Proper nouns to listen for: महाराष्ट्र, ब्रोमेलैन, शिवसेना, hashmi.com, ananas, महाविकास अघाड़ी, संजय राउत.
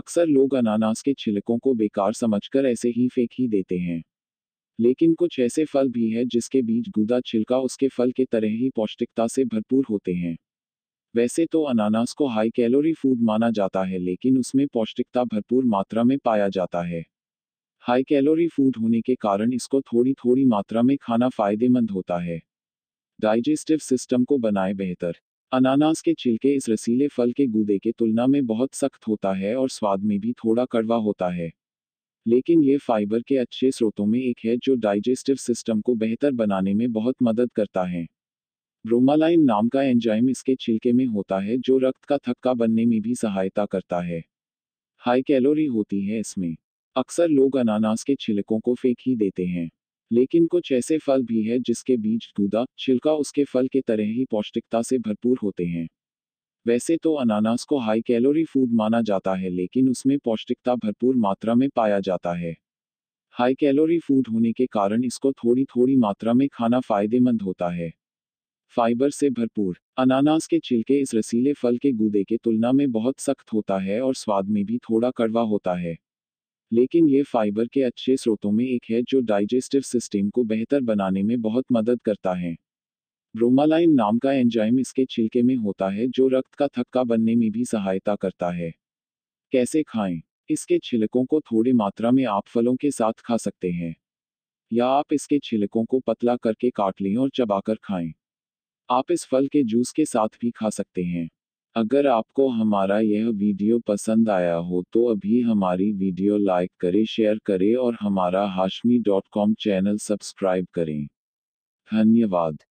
अक्सर लोग अनानास के छिलकों को बेकार समझकर ऐसे ही फेंक ही देते हैं, लेकिन कुछ ऐसे फल भी हैं जिसके बीज गूदा छिलका उसके फल के तरह ही पौष्टिकता से भरपूर होते हैं। वैसे तो अनानास को हाई कैलोरी फूड माना जाता है, लेकिन उसमें पौष्टिकता भरपूर मात्रा में पाया जाता है। हाई कैलोरी फूड होने के कारण इसको थोड़ी थोड़ी मात्रा में खाना फायदेमंद होता है, डाइजेस्टिव सिस्टम को बनाए बेहतर। अनानास के छिलके इस रसीले फल के गूदे के तुलना में बहुत सख्त होता है और स्वाद में भी थोड़ा कड़वा होता है, लेकिन ये फाइबर के अच्छे स्रोतों में एक है जो डाइजेस्टिव सिस्टम को बेहतर बनाने में बहुत मदद करता है। ब्रोमेलैन नाम का एंजाइम इसके छिलके में होता है जो रक्त का थक्का बनने में भी सहायता करता है। हाई कैलोरी होती है इसमें। अक्सर लोग अनानास के छिलकों को फेंक ही देते हैं, लेकिन कुछ ऐसे फल भी हैं जिसके बीज गूदा छिलका उसके फल के तरह ही पौष्टिकता से भरपूर होते हैं। वैसे तो अनानास को हाई कैलोरी फूड माना जाता है, लेकिन उसमें पौष्टिकता भरपूर मात्रा में पाया जाता है। हाई कैलोरी फूड होने के कारण इसको थोड़ी थोड़ी मात्रा में खाना फायदेमंद होता है, फाइबर से भरपूर। अनानास के छिलके इस रसीले फल के गूदे के तुलना में बहुत सख्त होता है और स्वाद में भी थोड़ा कड़वा होता है, लेकिन ये फाइबर के अच्छे स्रोतों में एक है जो डाइजेस्टिव सिस्टम को बेहतर बनाने में बहुत मदद करता है। ब्रोमेलैन नाम का एंजाइम इसके छिलके में होता है जो रक्त का थक्का बनने में भी सहायता करता है। कैसे खाएं? इसके छिलकों को थोड़ी मात्रा में आप फलों के साथ खा सकते हैं, या आप इसके छिलकों को पतला करके काट लें और चबाकर खाएं। आप इस फल के जूस के साथ भी खा सकते हैं। अगर आपको हमारा यह वीडियो पसंद आया हो तो अभी हमारी वीडियो लाइक करें, शेयर करें और हमारा hashmi.com चैनल सब्सक्राइब करें। धन्यवाद।